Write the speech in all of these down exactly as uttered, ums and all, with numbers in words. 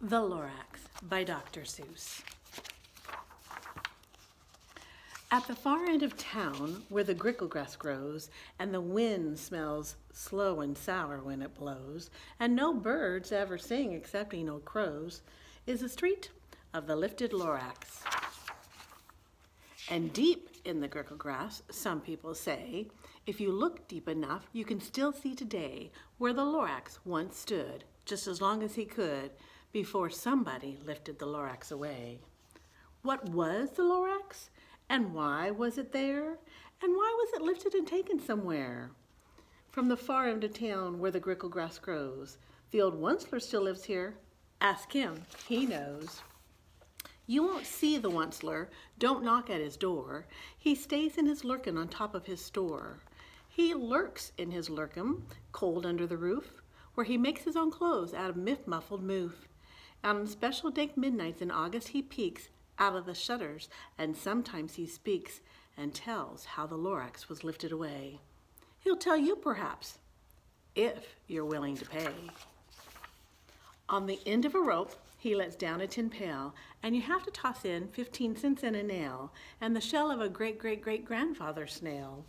The Lorax by Doctor Seuss. At the far end of town, where the gricklegrass grows, and the wind smells slow and sour when it blows, and no birds ever sing excepting old crows, is the street of the lifted Lorax. And deep in the gricklegrass, some people say, if you look deep enough, you can still see today where the Lorax once stood, just as long as he could, before somebody lifted the Lorax away. What was the Lorax? And why was it there? And why was it lifted and taken somewhere? From the far end of town where the gricklegrass grows, the old Once-ler still lives here. Ask him, he knows. You won't see the Once-ler, don't knock at his door. He stays in his lurkin on top of his store. He lurks in his lurkin, cold under the roof, where he makes his own clothes out of miff-muffled moof. On special dank midnights in August he peeks out of the shutters, and sometimes he speaks and tells how the Lorax was lifted away. He'll tell you, perhaps, if you're willing to pay. On the end of a rope, he lets down a tin pail, and you have to toss in fifteen cents and a nail, and the shell of a great-great-great-grandfather snail.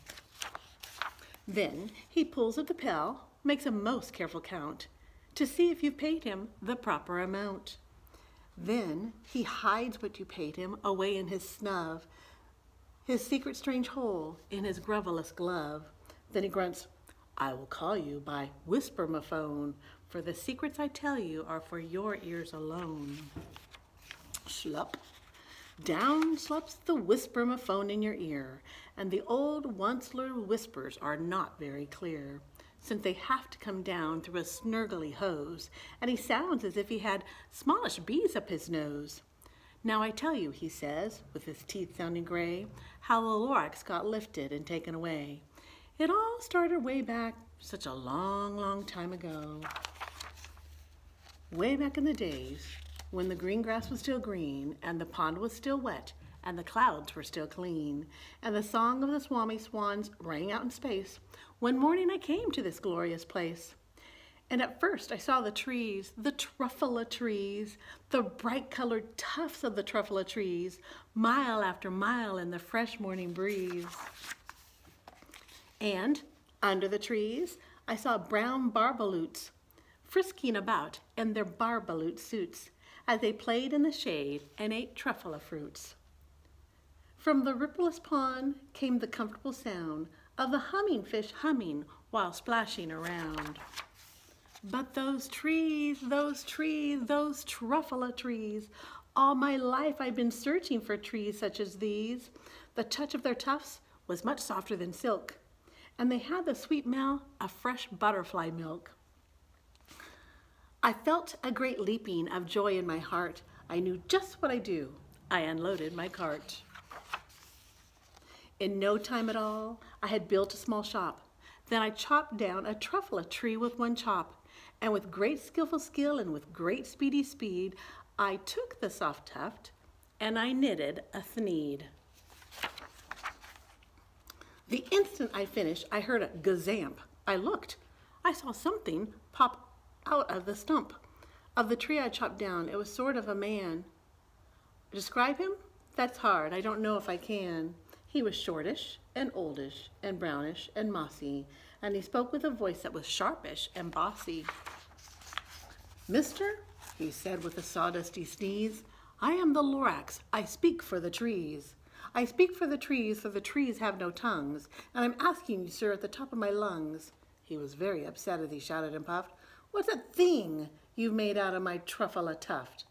Then he pulls at the pail, makes a most careful count, to see if you've paid him the proper amount. Then he hides what you paid him away in his snug, his secret strange hole in his gruvelous glove. Then he grunts, "I will call you by whisper-ma-phone, for the secrets I tell you are for your ears alone." Schlop. Down slops the whisper-ma-phone in your ear, and the old Once-ler whispers are not very clear, since they have to come down through a snurgly hose, and he sounds as if he had smallish bees up his nose. "Now I tell you," he says, with his teeth sounding gray, "how the Lorax got lifted and taken away. It all started way back, such a long, long time ago. Way back in the days, when the green grass was still green, and the pond was still wet, and the clouds were still clean, and the song of the Swomee-Swans rang out in space, one morning I came to this glorious place. And at first I saw the trees, the truffula trees, the bright-colored tufts of the truffula trees, mile after mile in the fresh morning breeze. And under the trees I saw brown barbaloots frisking about in their barbaloot suits as they played in the shade and ate truffula fruits. From the rippleless pond came the comfortable sound of the humming fish humming while splashing around. But those trees, those trees, those truffula trees, all my life I've been searching for trees such as these. The touch of their tufts was much softer than silk, and they had the sweet smell of fresh butterfly milk. I felt a great leaping of joy in my heart. I knew just what I do. I unloaded my cart. In no time at all, I had built a small shop. Then I chopped down a truffula tree with one chop, and with great skillful skill and with great speedy speed, I took the soft tuft and I knitted a thneed. The instant I finished, I heard a gazamp. I looked. I saw something pop out of the stump of the tree I chopped down. It was sort of a man. Describe him? That's hard. I don't know if I can. He was shortish and oldish and brownish and mossy, and he spoke with a voice that was sharpish and bossy. "Mister," he said with a sawdusty sneeze, "I am the Lorax. I speak for the trees. I speak for the trees, for the trees have no tongues, and I'm asking you, sir, at the top of my lungs." He was very upset as he shouted and puffed, "What's that thing you've made out of my truffula tuft?"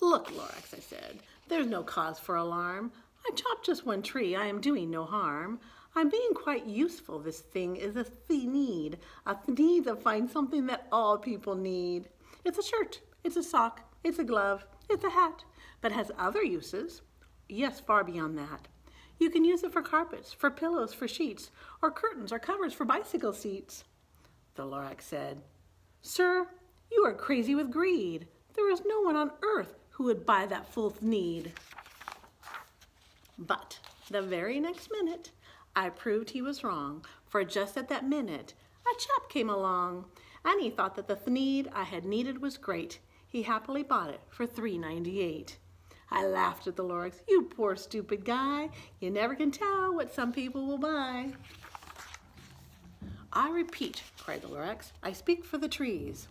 "Look, Lorax," I said, "there's no cause for alarm. I chopped just one tree. I am doing no harm. I'm being quite useful. This thing is a thneed, a thneed that finds something that all people need. It's a shirt, it's a sock, it's a glove, it's a hat, but has other uses. Yes, far beyond that. You can use it for carpets, for pillows, for sheets, or curtains or covers for bicycle seats." The Lorax said, "Sir, you are crazy with greed. There is no one on earth who would buy that full thneed." But the very next minute, I proved he was wrong, for just at that minute, a chap came along, and he thought that the thneed I had needed was great. He happily bought it for three ninety-eight. I laughed at the Lorax. You poor stupid guy. You never can tell what some people will buy. I repeat, cried the Lorax, I speak for the trees.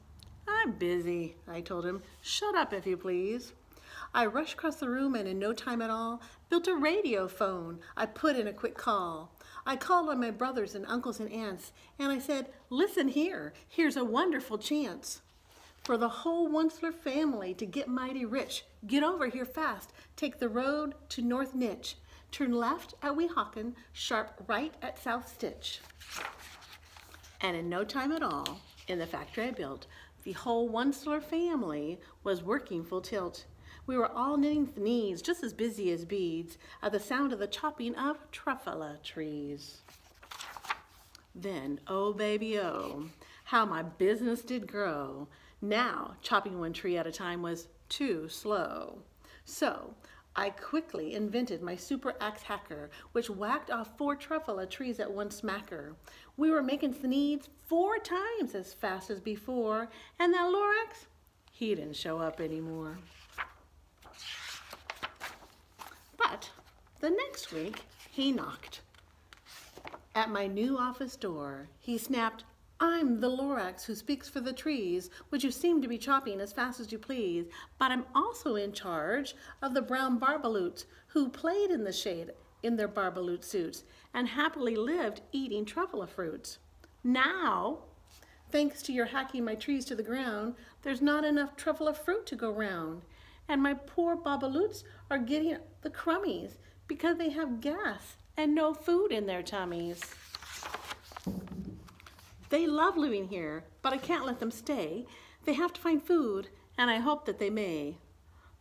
I'm busy, I told him. Shut up if you please. I rushed across the room and in no time at all built a radio phone. I put in a quick call. I called on my brothers and uncles and aunts, and I said, listen here, here's a wonderful chance for the whole Once-ler family to get mighty rich. Get over here fast. Take the road to North Nitch. Turn left at Weehawken, sharp right at South Stitch. And in no time at all, in the factory I built, the whole Once-ler family was working full tilt. We were all knitting thneeds, just as busy as beads, at the sound of the chopping of truffula trees. Then, oh baby oh, how my business did grow. Now, chopping one tree at a time was too slow. So, I quickly invented my super axe hacker, which whacked off four truffula trees at one smacker. We were making thneeds four times as fast as before, and that Lorax, he didn't show up anymore. But the next week, he knocked at my new office door. He snapped, I'm the Lorax who speaks for the trees, which you seem to be chopping as fast as you please, but I'm also in charge of the brown barbaloots who played in the shade in their barbaloot suits and happily lived eating truffula fruits. Now, thanks to your hacking my trees to the ground, there's not enough truffula fruit to go round, and my poor barbaloots are getting the crummies because they have gas and no food in their tummies. They love living here, but I can't let them stay. They have to find food, and I hope that they may.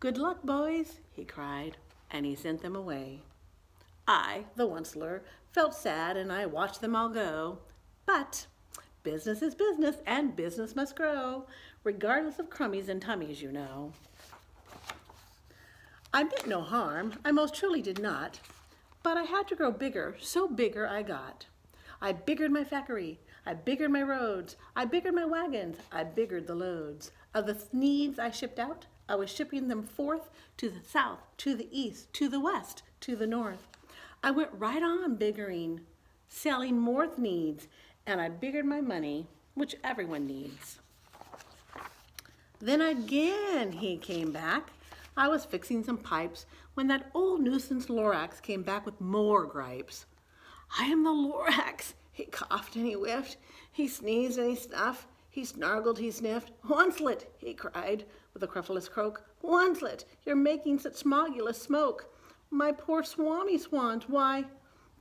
Good luck, boys, he cried, and he sent them away. I, the Once-ler, felt sad, and I watched them all go. But business is business, and business must grow, regardless of crummies and tummies, you know. I meant no harm, I most truly did not, but I had to grow bigger, so bigger I got. I biggered my factory, I biggered my roads, I biggered my wagons, I biggered the loads. Of the thneeds I shipped out, I was shipping them forth to the south, to the east, to the west, to the north. I went right on biggering, selling more thneeds, and I biggered my money, which everyone needs. Then again he came back. I was fixing some pipes when that old nuisance Lorax came back with more gripes. I am the Lorax, he coughed and he whiffed, he sneezed and he snuffed, he snargled, he sniffed. Once-let, he cried with a cruffless croak. Once-let, you're making such smogulous smoke. My poor Swomee-Swans, why,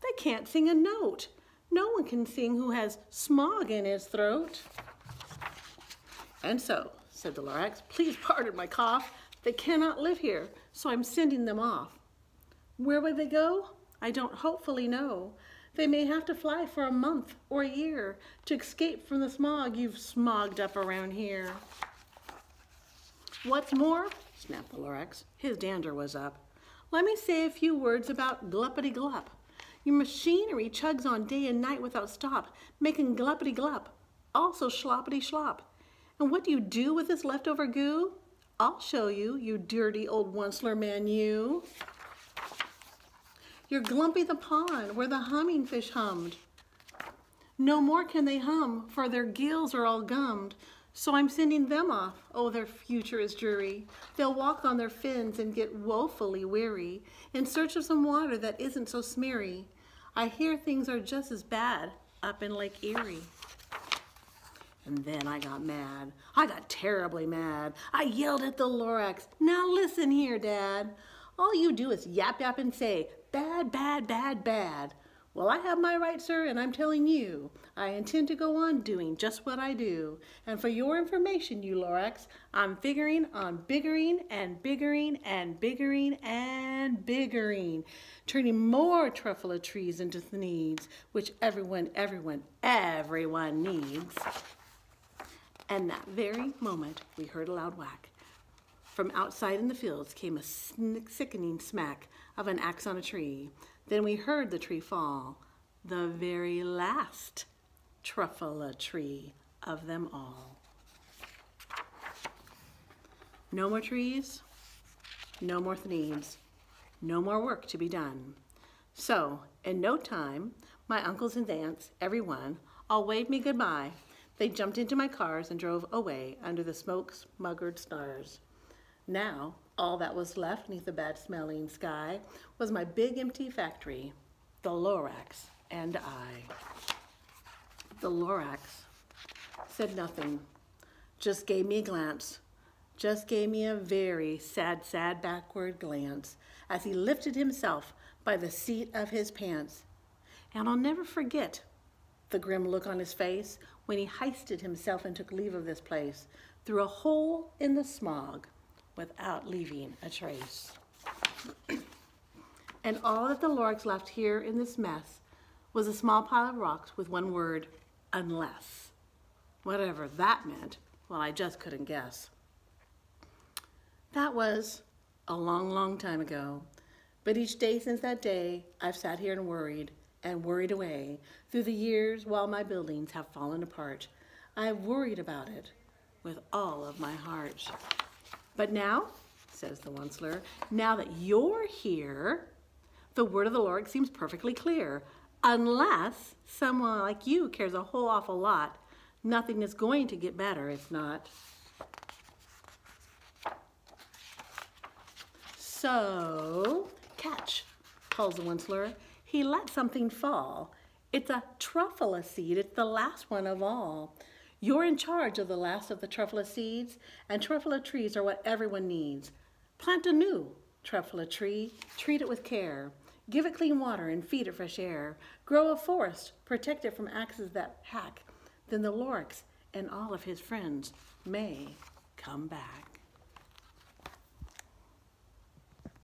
they can't sing a note. No one can sing who has smog in his throat. And so, said the Lorax, please pardon my cough. They cannot live here, so I'm sending them off. Where would they go? I don't hopefully know. They may have to fly for a month or a year to escape from the smog you've smogged up around here. What's more, snapped the Lorax. His dander was up. Let me say a few words about gluppity glup. Your machinery chugs on day and night without stop, making gluppity glup, also schloppity schlop. And what do you do with this leftover goo? I'll show you, you dirty old Once-ler man, you. You're Glumpy the pond where the humming fish hummed. No more can they hum, for their gills are all gummed. So I'm sending them off. Oh, their future is dreary. They'll walk on their fins and get woefully weary in search of some water that isn't so smeary. I hear things are just as bad up in Lake Erie. And then I got mad. I got terribly mad. I yelled at the Lorax. Now listen here, Dad. All you do is yap, yap, and say, bad, bad, bad, bad. Well, I have my right, sir, and I'm telling you, I intend to go on doing just what I do. And for your information, you Lorax, I'm figuring on biggering and biggering and biggering and biggering, turning more truffula trees into thneeds, which everyone, everyone, everyone needs. And that very moment, we heard a loud whack. From outside in the fields came a sickening smack of an axe on a tree. Then we heard the tree fall, the very last truffula tree of them all. No more trees, no more thneeds, no more work to be done. So, in no time, my uncles and aunts, everyone, all waved me goodbye. They jumped into my cars and drove away under the smoke-smuggered stars. Now, all that was left neath the bad-smelling sky was my big empty factory, the Lorax and I. The Lorax said nothing, just gave me a glance, just gave me a very sad, sad backward glance as he lifted himself by the seat of his pants. And I'll never forget the grim look on his face when he heisted himself and took leave of this place through a hole in the smog without leaving a trace. And all that the Lorax left here in this mess was a small pile of rocks with one word, unless. Whatever that meant, well, I just couldn't guess. That was a long, long time ago, but each day since that day, I've sat here and worried, and worried away through the years while my buildings have fallen apart. I've worried about it with all of my heart. But now, says the Once-ler, now that you're here, the word of the Lorax seems perfectly clear. Unless someone like you cares a whole awful lot, nothing is going to get better if not. So, catch, calls the Once-ler. He let something fall. It's a truffula seed. It's the last one of all. You're in charge of the last of the truffula seeds, and truffula trees are what everyone needs. Plant a new truffula tree. Treat it with care. Give it clean water and feed it fresh air. Grow a forest. Protect it from axes that hack. Then the Lorax and all of his friends may come back.